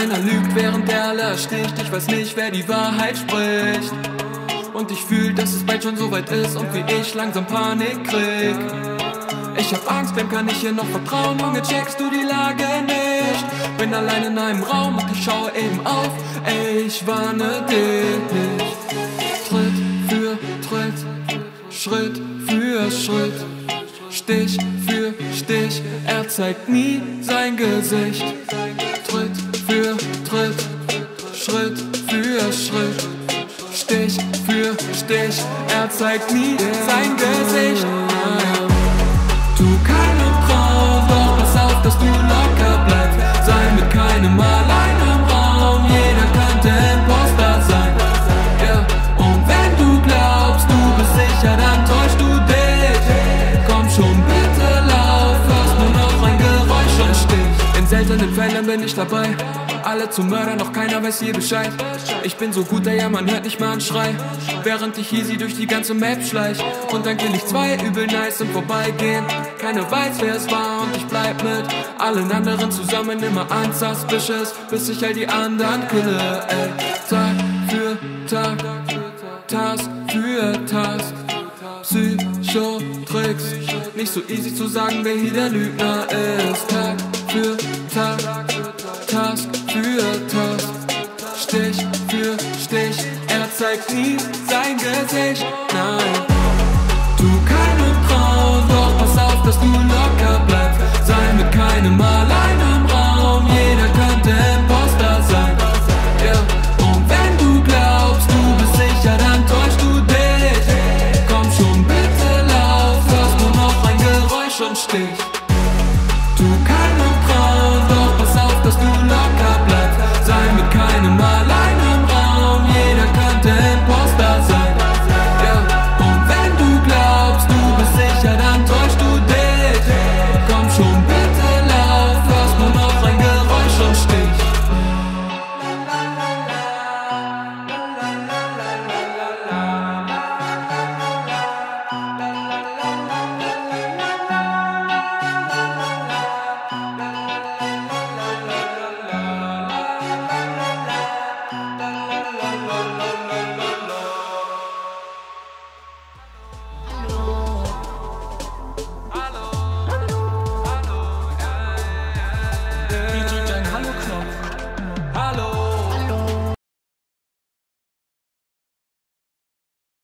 Einer lügt, während der alle sticht. Ich weiß nicht, wer die Wahrheit spricht. Und ich fühl, dass es bald schon soweit ist und wie ich langsam Panik krieg. Ich hab Angst, wem kann ich hier noch vertrauen? Junge, checkst du die Lage nicht? Bin allein in einem Raum und ich schaue eben auf. Ey, ich warne dich. Tritt für Tritt, Schritt für Schritt, Stich für Stich, er zeigt nie sein Gesicht. Tritt für Tritt, Schritt für Schritt, Stich für Stich, er zeigt nie sein Gesicht. Tu keine Braut, doch pass auf, dass du locker bleibst. Sei mit keinem allein im Raum, jeder könnte Imposter sein. Yeah. Und wenn du glaubst, du bist sicher, dann täuschst du dich. Komm schon, bitte lauf, hörst nur noch ein Geräusch und Stich. In seltenen Fällen bin ich dabei, alle zu Mördern, doch keiner weiß hier Bescheid. Ich bin so guter, ja, man hört nicht mal einen Schrei, während ich easy durch die ganze Map schleich. Und dann kill ich zwei übel nice im Vorbeigehen. Keiner weiß, wer es war und ich bleib mit allen anderen zusammen immer unsuspicious, bis ich all die anderen kille, ey. Tag für Tag, Task für Task, Psychotricks. Nicht so easy zu sagen, wer hier der Lügner ist. Tag für Tag, Task für Task, Stich für Stich, er zeigt nie sein Gesicht. Nein, tu keine Braut, doch pass auf, dass du locker bleibst. Sei mit keinem allein im Raum, jeder könnte Imposter sein. Yeah. Und wenn du glaubst, du bist sicher, dann täuschst du dich. Komm schon, bitte lauf, hörst nur noch ein Geräusch und Stich. Tu keine Braut, doch pass auf, dass du locker bleibst. Sei mit keinem allein im Raum.